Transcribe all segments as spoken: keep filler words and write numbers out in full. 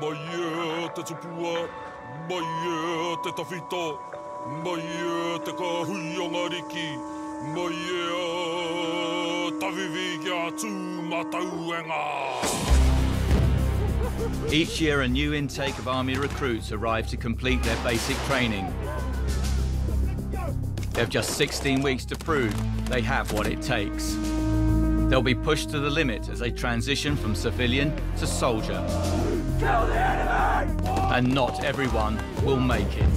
Mai e te tupua, mai e te tawhito, mai e te kahui o ngā riki, mai e tawiwi ki a Tūmatauenga. Each year a new intake of army recruits arrive to complete their basic training. They have just sixteen weeks to prove they have what it takes. They'll be pushed to the limit as they transition from civilian to soldier. Kill the enemy! And not everyone will make it.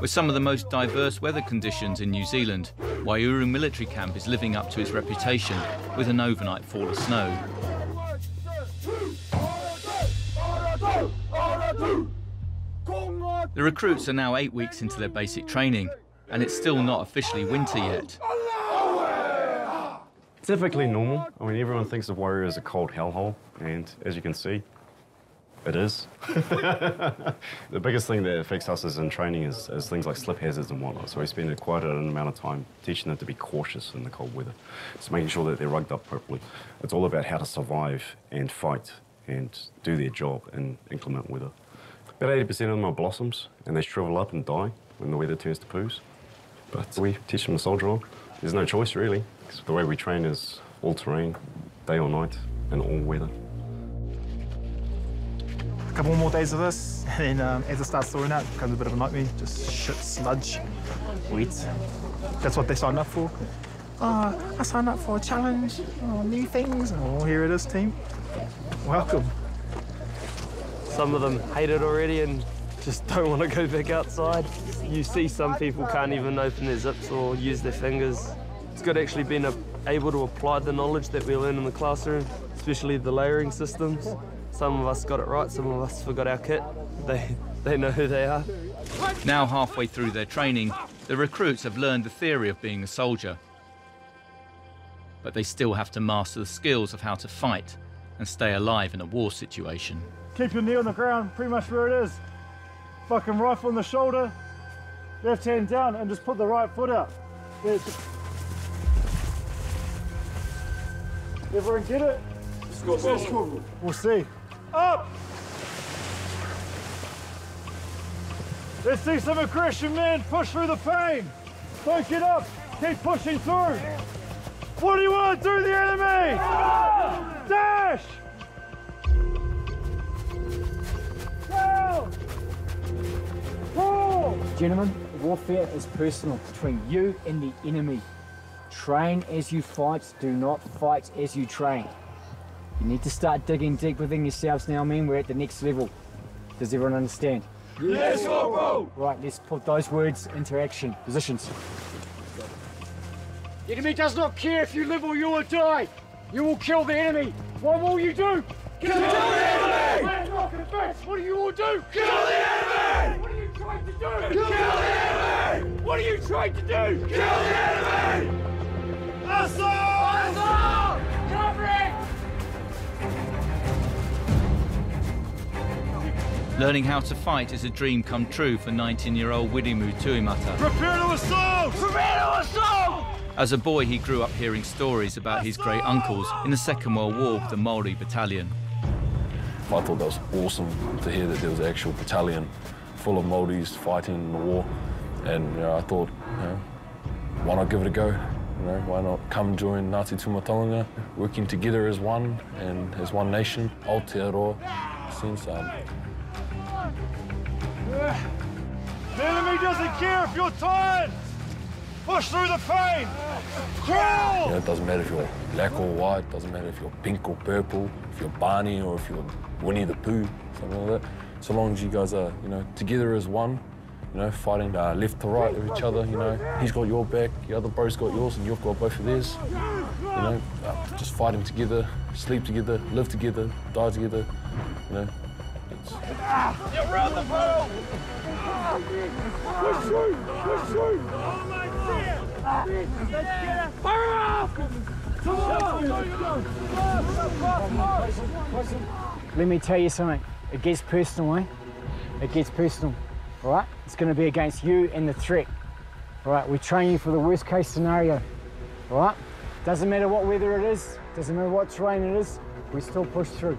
With some of the most diverse weather conditions in New Zealand, Waiouru Military Camp is living up to its reputation with an overnight fall of snow. The recruits are now eight weeks into their basic training, and it's still not officially winter yet. It's typically normal. I mean, everyone thinks of Waiouru as a cold hellhole, and as you can see, it is. The biggest thing that affects us is in training is, is things like slip hazards and whatnot. So we spend quite an amount of time teaching them to be cautious in the cold weather. It's making sure that they're rugged up properly. It's all about how to survive and fight and do their job in inclement weather. About eighty percent of them are blossoms, and they shrivel up and die when the weather turns to poos. But we teach them to soldier on. There's no choice, really, because the way we train is all terrain, day or night, and all weather. A couple more days of this, and then um, as it starts thawing out, it becomes a bit of a nightmare. Just shit, sludge, wet. That's what they sign up for. Oh, I signed up for a challenge, oh, new things. Oh, here it is, team. Welcome. Some of them hate it already and just don't want to go back outside. You see some people can't even open their zips or use their fingers. It's good actually being able to apply the knowledge that we learn in the classroom, especially the layering systems. Some of us got it right, some of us forgot our kit. They, they know who they are. Now halfway through their training, the recruits have learned the theory of being a soldier. But they still have to master the skills of how to fight and stay alive in a war situation. Keep your knee on the ground, pretty much where it is. Fucking rifle on the shoulder, left hand down, and just put the right foot out. Everyone get it? We'll see. Up! Let's see some aggression, man. Push through the pain. Don't get up. Keep pushing through. What do you want to do to the enemy? Dash! Down! Pull! Gentlemen, warfare is personal between you and the enemy. Train as you fight. Do not fight as you train. You need to start digging deep within yourselves now, men. We're at the next level. Does everyone understand? Yes, Corporal! Right, let's put those words into action. Positions. The enemy does not care if you live or you will die. You will kill the enemy. What will you do? Kill, kill the, the enemy! enemy! What do you all do? Kill the enemy! What are you trying to do? Kill, kill the enemy! What are you trying to do? Kill the enemy! Assault! Assault! Cover it! Learning how to fight is a dream come true for nineteen-year-old Widimu Tuimata. Prepare to assault! Prepare to assault! As a boy, he grew up hearing stories about assault! His great uncles in the Second World War with the Māori Battalion. I thought that was awesome to hear that there was an actual battalion full of Māoris fighting in the war. And you know, I thought, you know, why not give it a go? You know, why not come join Ngāti Tūmatauenga, working together as one and as one nation, Aotearoa, since um, the enemy doesn't care if you're tired. Push through the pain. Crawl! You know, it doesn't matter if you're black or white, it doesn't matter if you're pink or purple, if you're Barney or if you're Winnie the Pooh, something like that. So long as you guys are, you know, together as one, you know, fighting uh, left to right of each other, you know, he's got your back, the other bro's got yours, and you've got both of theirs. You know, uh, just fighting together, sleep together, live together, die together, you know. Let me tell you something. It gets personal, eh? It gets personal, all right? It's going to be against you and the threat, all right? We train you for the worst-case scenario, all right? Doesn't matter what weather it is, doesn't matter what terrain it is, we still push through.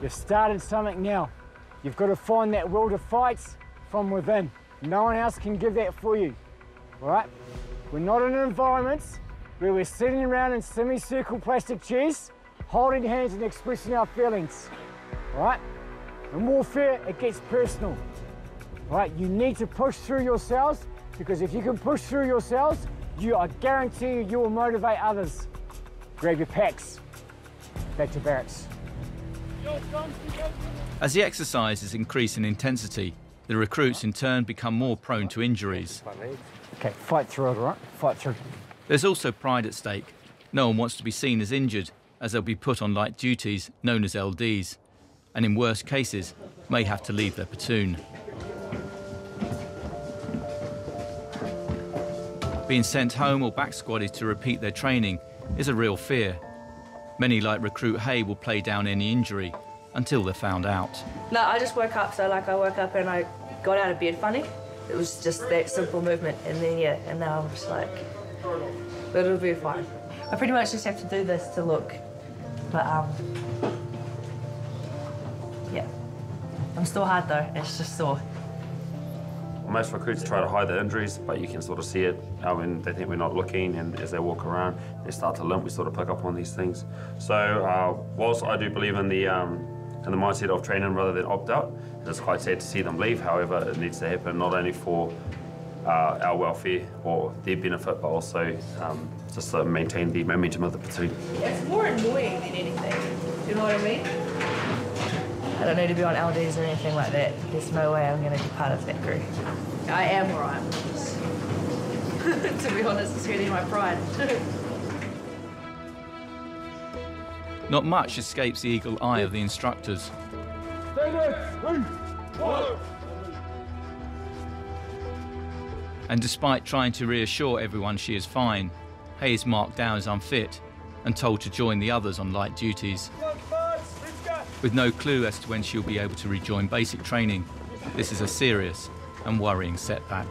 You've started something now. You've got to find that will to fight from within. No one else can give that for you, all right? We're not in an environment where we're sitting around in semicircle plastic chairs, holding hands and expressing our feelings, all right? In warfare, it gets personal, all right? You need to push through yourselves, because if you can push through yourselves, you, I guarantee you, you will motivate others. Grab your packs. Back to barracks. As the exercises increase in intensity, the recruits in turn become more prone to injuries. Okay, fight through it, all right? Fight through. There's also pride at stake. No one wants to be seen as injured, as they'll be put on light duties known as L Ds, and in worse cases, may have to leave their platoon. Being sent home or back squadded to repeat their training is a real fear. Many, like recruit Hay, will play down any injury until they're found out. No, I just woke up, so like I woke up and I got out of bed funny. It was just that simple movement, and then yeah, and now I'm just like, but it'll be fine. I pretty much just have to do this to look, but um, yeah. I'm still hard though, it's just sore. Most recruits try to hide their injuries, but you can sort of see it uh, when they think we're not looking, and as they walk around, they start to limp. We sort of pick up on these things. So uh, whilst I do believe in the, um, in the mindset of training rather than opt out, it's quite sad to see them leave. However, it needs to happen not only for uh, our welfare or their benefit, but also um, just to maintain the momentum of the platoon. It's more annoying than anything, do you know what I mean? I don't need to be on L Ds or anything like that. There's no way I'm going to be part of that group. I am where I am. To be honest, it's hurting my pride. Not much escapes the eagle eye of the instructors. And despite trying to reassure everyone she is fine, Hay is marked down as unfit and told to join the others on light duties. With no clue as to when she'll be able to rejoin basic training, this is a serious and worrying setback.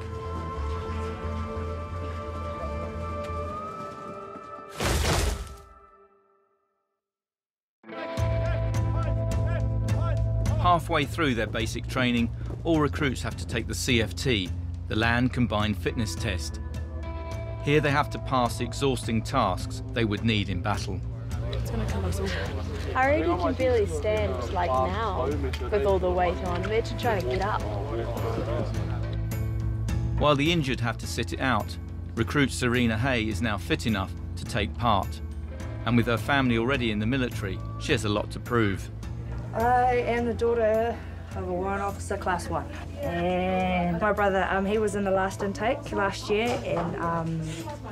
Halfway through their basic training, all recruits have to take the C F T, the Land Combined Fitness Test. Here they have to pass the exhausting tasks they would need in battle. It's going to come us all. I already can barely stand, like now, with all the weight on. Imagine trying to get up. While the injured have to sit it out, recruit Serena Hay is now fit enough to take part. And with her family already in the military, she has a lot to prove. I am the daughter of a warrant officer, class one. And my brother, um, he was in the last intake last year, and um,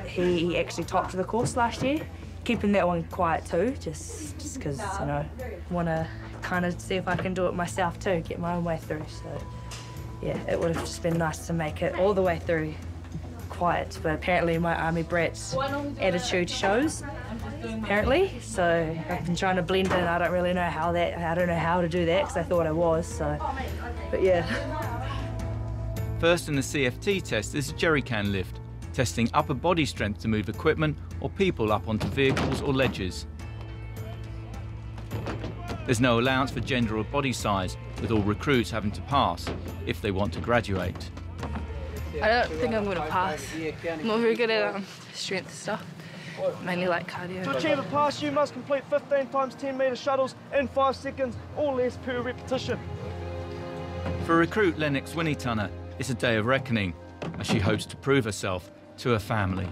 he actually topped the course last year. Keeping that one quiet too, just just because, you know, I want to kind of see if I can do it myself too, get my own way through. So, yeah, it would have just been nice to make it all the way through quiet, but apparently my army brat's attitude shows, apparently. So I've been trying to blend in. I don't really know how that, I don't know how to do that because I thought I was, so, but yeah. First in the C F T test is a jerry can lift, testing upper body strength to move equipment or people up onto vehicles or ledges. There's no allowance for gender or body size, with all recruits having to pass if they want to graduate. I don't think I'm going to pass. I'm not very good at um, strength stuff, mainly like cardio. To achieve a pass, you must complete fifteen times ten metre shuttles in five seconds or less per repetition. For recruit Lennox Winnietana, it's a day of reckoning, as she hopes to prove herself to her family.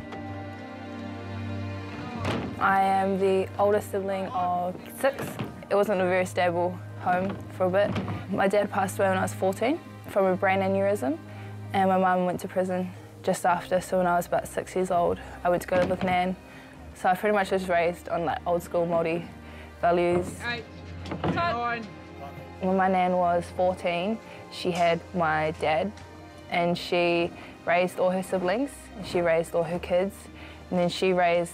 I am the older sibling of six. It wasn't a very stable home for a bit. My dad passed away when I was fourteen from a brain aneurysm, and my mum went to prison just after, so when I was about six years old, I went to go to live with Nan. So I pretty much was raised on like old school Māori values. Eight, nine. When my Nan was fourteen, she had my dad, and she raised all her siblings, and she raised all her kids, and then she raised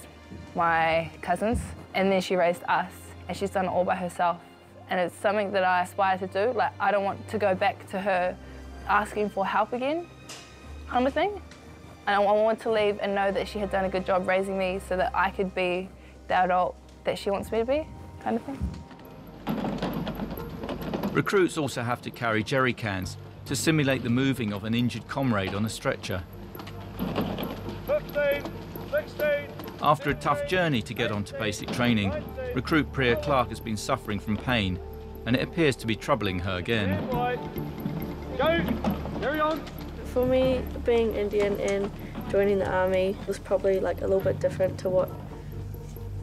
my cousins, and then she raised us. and she's done it all by herself. And it's something that I aspire to do. Like, I don't want to go back to her asking for help again, kind of thing. And I want to leave and know that she had done a good job raising me so that I could be the adult that she wants me to be, kind of thing. Recruits also have to carry jerry cans to simulate the moving of an injured comrade on a stretcher. fifteen, sixteen, After a tough journey to get onto basic training, recruit Priya Clark has been suffering from pain, and it appears to be troubling her again. For me, being Indian and joining the army was probably like a little bit different to what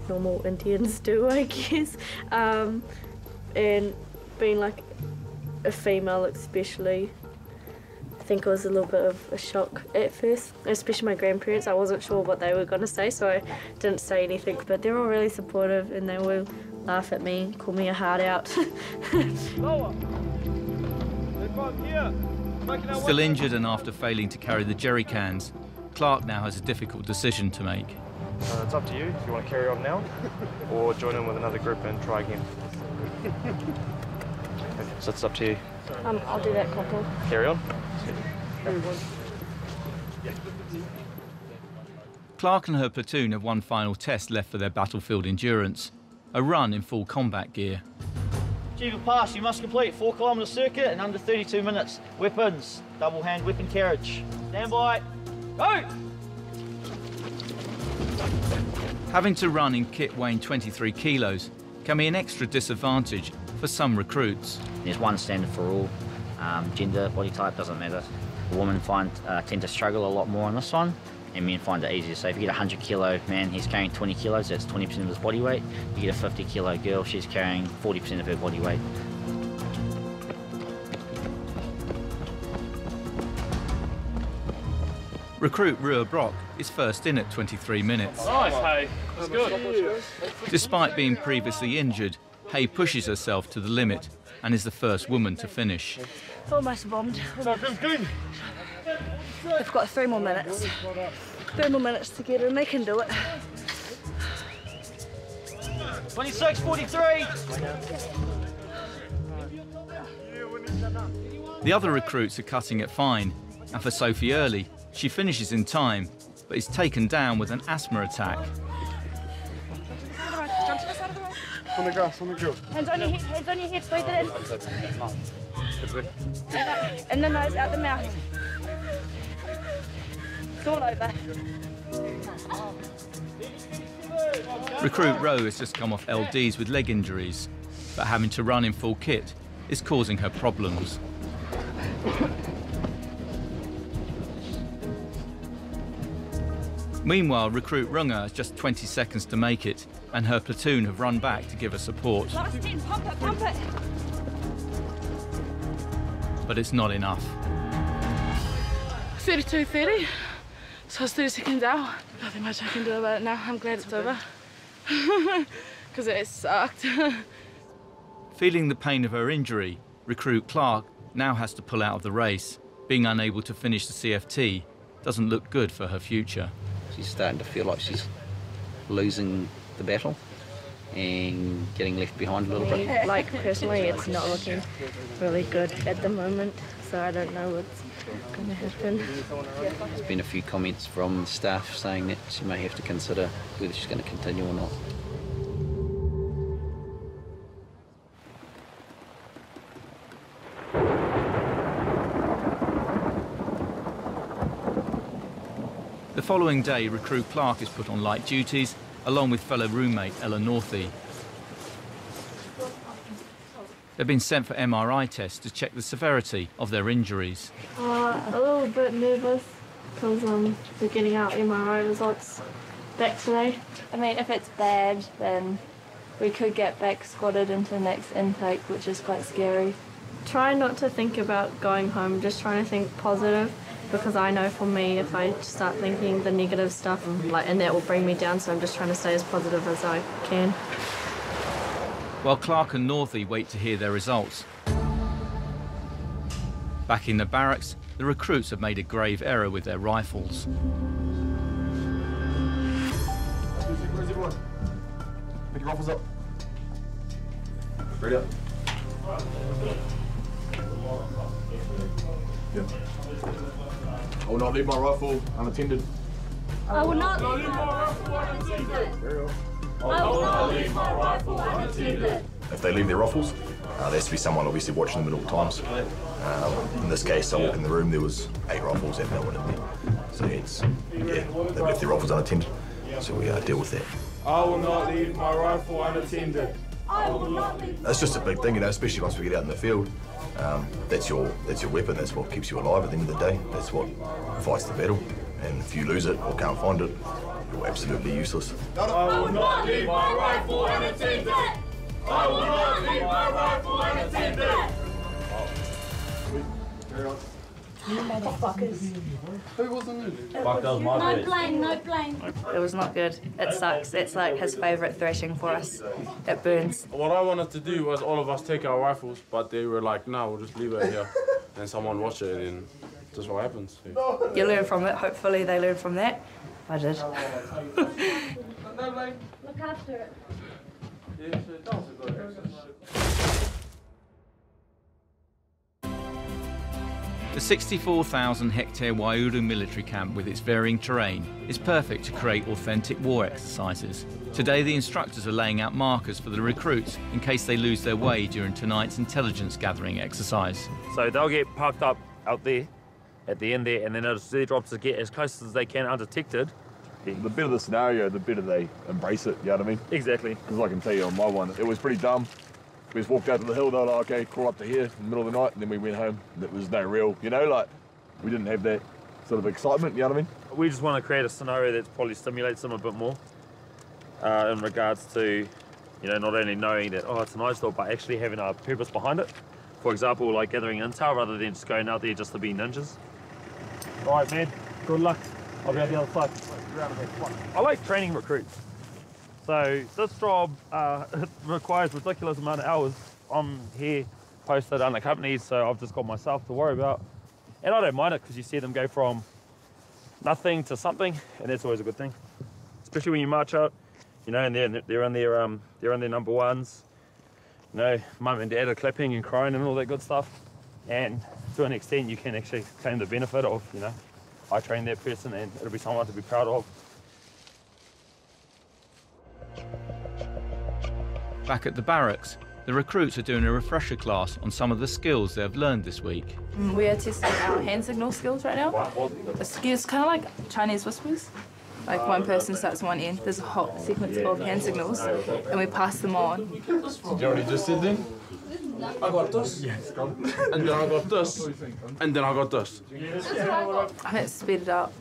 normal Indians do, I guess. Um, and being like a female especially, I think it was a little bit of a shock at first, especially my grandparents. I wasn't sure what they were going to say, so I didn't say anything, but they were all really supportive and they would laugh at me, call me a hard out. Still injured and after failing to carry the jerry cans, Clark now has a difficult decision to make. Uh, it's up to you if you want to carry on now or join in with another group and try again. So it's up to you. Um, I'll do that, Corporal. Carry on. Clark and her platoon have one final test left for their battlefield endurance, a run in full combat gear. Achiever pass, you must complete four kilometre circuit in under thirty-two minutes. Weapons, double hand weapon carriage. Stand by, go! Having to run in kit weighing twenty-three kilos can be an extra disadvantage for some recruits. There's one standard for all. Um, gender, body type, doesn't matter. Women find uh, tend to struggle a lot more on this one, and men find it easier. So if you get a one hundred kilo man, he's carrying twenty kilos, that's twenty percent of his body weight. You get a fifty kilo girl, she's carrying forty percent of her body weight. Recruit Rua Brock is first in at twenty-three minutes. Nice, Hay. That's good. Despite being previously injured, Hay pushes herself to the limit and is the first woman to finish. Almost bombed. We've got three more minutes. Three more minutes to get in, they can do it. twenty-six forty-three. The other recruits are cutting it fine, and for Sophie Early, she finishes in time, but is taken down with an asthma attack. On the grass, on the grill. Hands on your head, hands on your head, breathe it in. In the nose, out the mouth. It's all over. Recruit Rowe has just come off L Ds with leg injuries, but having to run in full kit is causing her problems. Meanwhile, recruit Runga has just twenty seconds to make it, and her platoon have run back to give her support. Last ten, pump it, pump it. But it's not enough. thirty-two thirty, so it's thirty seconds out. Nothing much I can do about it now. I'm glad it's over, because it sucked. Feeling the pain of her injury, recruit Clark now has to pull out of the race. Being unable to finish the C F T doesn't look good for her future. She's starting to feel like she's losing the battle and getting left behind a little bit. Like, personally, it's not looking really good at the moment, so I don't know what's going to happen. There's been a few comments from staff saying that she may have to consider whether she's going to continue or not. The following day, recruit Clark is put on light duties, along with fellow roommate Ella Northey. They've been sent for M R I tests to check the severity of their injuries. Uh, a little bit nervous, because um, we're getting our M R I results back today. I mean, if it's bad, then we could get back squatted into the next intake, which is quite scary. Try not to think about going home, just trying to think positive. Because I know for me, if I start thinking the negative stuff, like, and that will bring me down, so I'm just trying to stay as positive as I can. While Clark and Northey wait to hear their results, back in the barracks, the recruits have made a grave error with their rifles. Where's everyone? Pick your rifles up. Ready up. Yep. I will not leave my rifle unattended. I will not leave my rifle unattended. I will not leave my rifle unattended. If they leave their rifles, uh, there has to be someone obviously watching them at all times. Um, in this case, I walked in the room, there was eight rifles and no one in there. So hence, yeah, they've left their rifles unattended. So we uh, deal with that. I will not leave my rifle unattended. I will not leave. That's just a big thing, you know, especially once we get out in the field. Um, that's your that's your weapon, that's what keeps you alive at the end of the day. That's what fights the battle. And if you lose it or can't find it, you're absolutely useless. I will not leave my rifle unattended. I will not leave my rifle unattended. Motherfuckers. Who wasn't there? Fuck, that was my No blame, no blame. It was not good. It sucks. It's like his favourite thrashing for us. It burns. What I wanted to do was all of us take our rifles, but they were like, no, we'll just leave it here. And someone watch it, and that's what happens. So. You learn from it. Hopefully they learn from that. I did. Look after it. The sixty-four thousand hectare Waiouru military camp with its varying terrain is perfect to create authentic war exercises. Today the instructors are laying out markers for the recruits in case they lose their way during tonight's intelligence gathering exercise. So they'll get parked up out there, at the end there, and then it's their job to get as close as they can undetected. Yeah. The better the scenario, the better they embrace it, you know what I mean? Exactly. Because I can tell you on my one, it was pretty dumb. We just walked out to the hill, they were like, okay, crawl up to here in the middle of the night, and then we went home. It was no real, you know, like, we didn't have that sort of excitement, you know what I mean? We just want to create a scenario that probably stimulates them a bit more uh, in regards to, you know, not only knowing that, oh, it's a nice thought, but actually having a purpose behind it. For example, like gathering intel rather than just going out there just to be ninjas. All right, man, good luck. I'll be out the other side. I like training recruits. So this job uh, it requires a ridiculous amount of hours. I'm here posted unaccompanied, so I've just got myself to worry about. And I don't mind it because you see them go from nothing to something, and that's always a good thing. Especially when you march out, you know, and they're, they're, on, their, um, they're on their number ones. You know, mum and dad are clapping and crying and all that good stuff. And to an extent, you can actually claim the benefit of, you know, I trained that person and it'll be someone to be proud of. Back at the barracks, the recruits are doing a refresher class on some of the skills they have learned this week. We are testing our hand signal skills right now. It's, it's kind of like Chinese whispers. Like one person starts one end, there's a whole sequence of hand signals, and we pass them on. Did you already just sit there? I got this, yes. And then I got this, and then I got this. I think it's speeded up.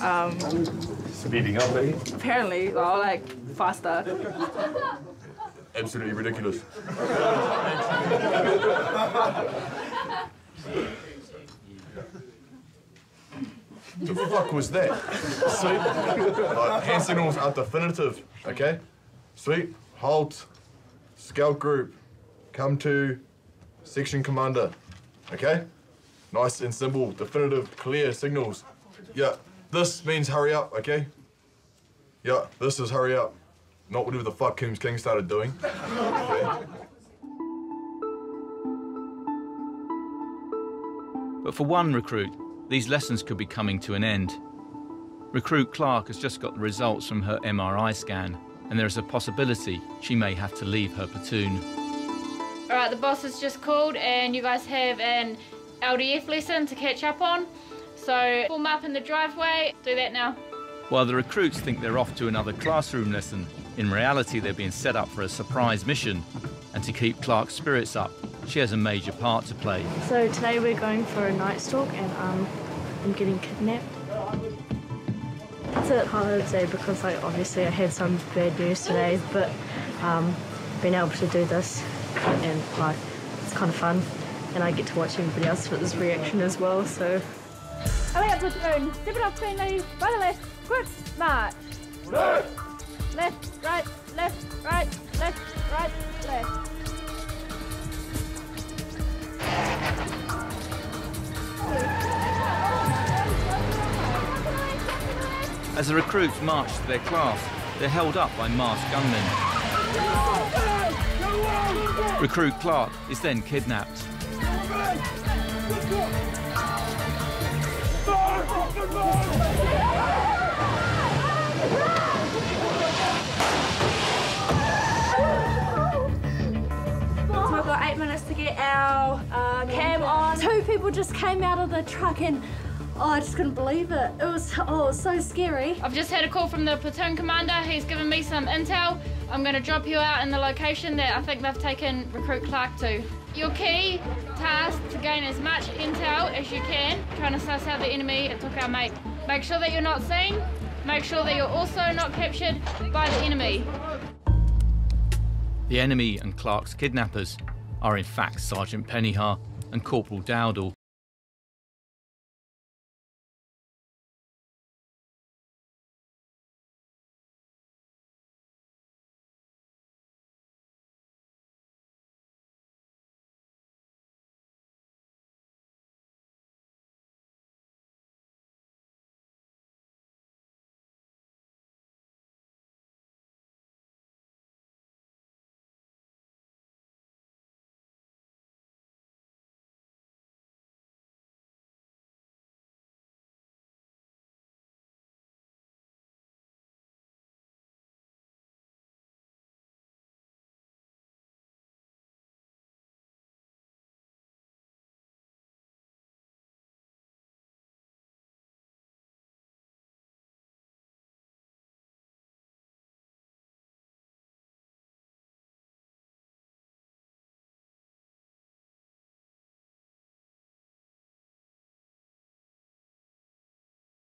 Um, Speeding up, eh? Apparently, well, like, faster. Absolutely ridiculous. The fuck was that? Sweet. Like, hand signals are definitive, okay? Sweet, halt, scout group. Come to section commander, okay? Nice and simple, definitive, clear signals. Yeah, this means hurry up, okay? Yeah, this is hurry up. Not whatever the fuck Coombs King started doing. Okay. But for one recruit, these lessons could be coming to an end. Recruit Clark has just got the results from her M R I scan, and there is a possibility she may have to leave her platoon. All right, the boss has just called and you guys have an L D F lesson to catch up on. So form up in the driveway, do that now. While the recruits think they're off to another classroom lesson, in reality they're being set up for a surprise mission. And to keep Clark's spirits up, she has a major part to play. So today we're going for a night stalk and um, I'm getting kidnapped. It's a hard day because like, obviously I had some bad news today, but um, being able to do this and like it's kind of fun, and I get to watch everybody else for this reaction as well. So. Away up with the moon. Step it off between ladies. By the left. Good. March. Left. Left. Right. Left. Right. Left. Right. Left. As the recruits march to their class, they're held up by masked gunmen. Recruit Clark is then kidnapped. We've got eight minutes to get our uh, cam on. Two people just came out of the truck and oh, I just couldn't believe it. It was, oh, it was so scary. I've just had a call from the platoon commander. He's given me some intel. I'm going to drop you out in the location that I think they've taken Recruit Clark to. Your key task to gain as much intel as you can, trying to suss out the enemy and took our mate. Make sure that you're not seen. Make sure that you're also not captured by the enemy. The enemy and Clark's kidnappers are in fact Sergeant Pennyhart and Corporal Dowdle.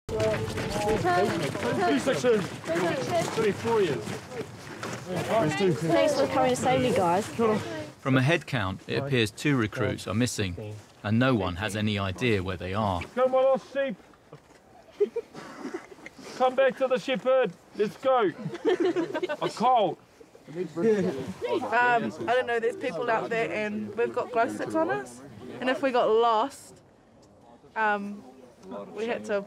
Thanks for coming to save me, guys. From a head count, it appears two recruits are missing, and no one has any idea where they are. Come on, lost sheep. Come back to the shepherd. Let's go. I'm cold. Um, I don't know, there's people out there, and we've got glow sticks on us, and if we got lost, um, we had to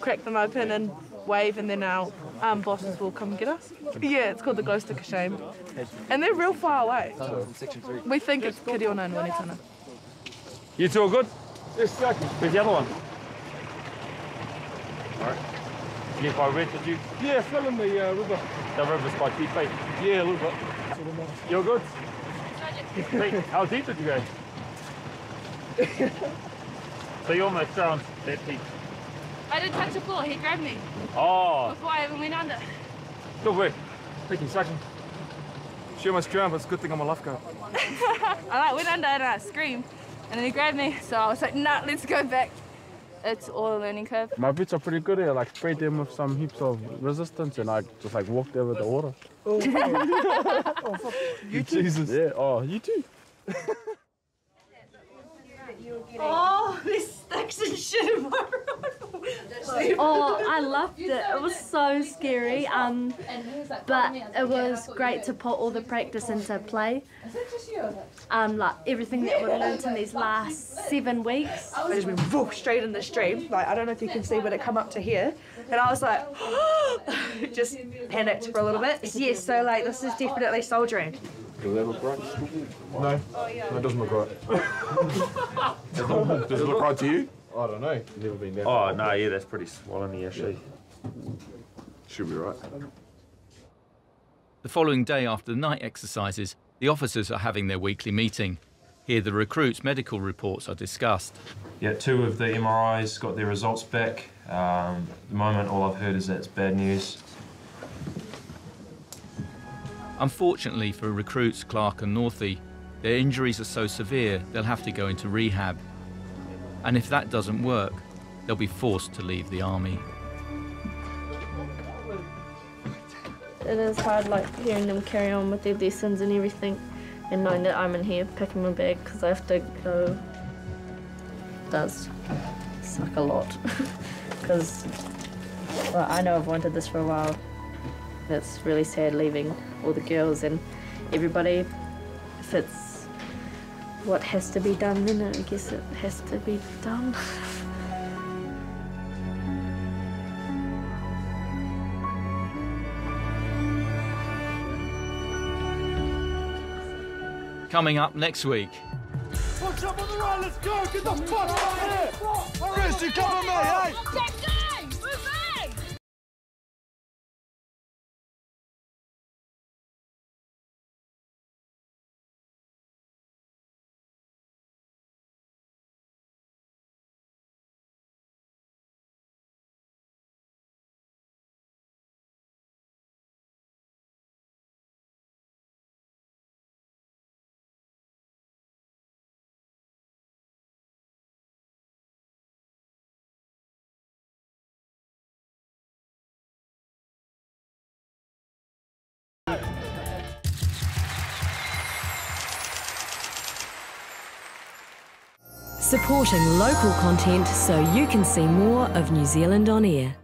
crack them open and wave, and then our um, bosses will come and get us. Yeah, it's called the glow stick of shame. And they're real far away. We think it's Kiriona and Winnietana. You two are good? Yes, sir. Where's the other one? All right. Left by red, did you? Yeah, fell in the uh, river. The river's by deep, feet. Yeah, a little bit. You're good? Pete, how deep did you go? So you almost drowned that peak. I didn't touch the floor, he grabbed me. Oh. Before I even went under. Good work. Picking suction. She almost drowned, but it's a good thing I'm a lifeguard. I like, went under and I screamed. And then he grabbed me, so I was like, nah, let's go back. It's all a learning curve. My boots are pretty good here. Like, sprayed them with some heaps of resistance, and I just like walked over the water. Oh, wow. Oh fuck. You too. Jesus. Yeah, oh, you too. Oh, there's sticks and shit in my room. Oh, I loved it. It was so scary, um, but it was great to put all the practice into play. Um, like everything that we've learned in these last seven weeks. I just went woof, straight in the stream. Like, I don't know if you can see, but it come up to here, and I was like, just panicked for a little bit. Yes, so like this is definitely soldiering. Does that look right? No, oh, yeah. No, it doesn't look right. Does, it, does it look right to you? I don't know. Never been there. Oh, no, yeah, that's pretty swollen, actually. Yeah. Should be right. The following day after the night exercises, the officers are having their weekly meeting. Here, the recruits' medical reports are discussed. Yeah, two of the M R Is got their results back. Um, at the moment, all I've heard is that it's bad news. Unfortunately for recruits Clark and Northey, their injuries are so severe they'll have to go into rehab. And if that doesn't work, they'll be forced to leave the army. It is hard, like, hearing them carry on with their lessons and everything, and knowing that I'm in here packing my bag because I have to go. It does suck a lot, because well, I know I've wanted this for a while. It's really sad leaving all the girls and everybody. If it's what has to be done, then I guess it has to be done. coming up next week. Watch up on the right, let's go! Get the fuck out of here! Chris, you cover me, eh? Let's go! Move back! Supporting local content so you can see more of New Zealand on air.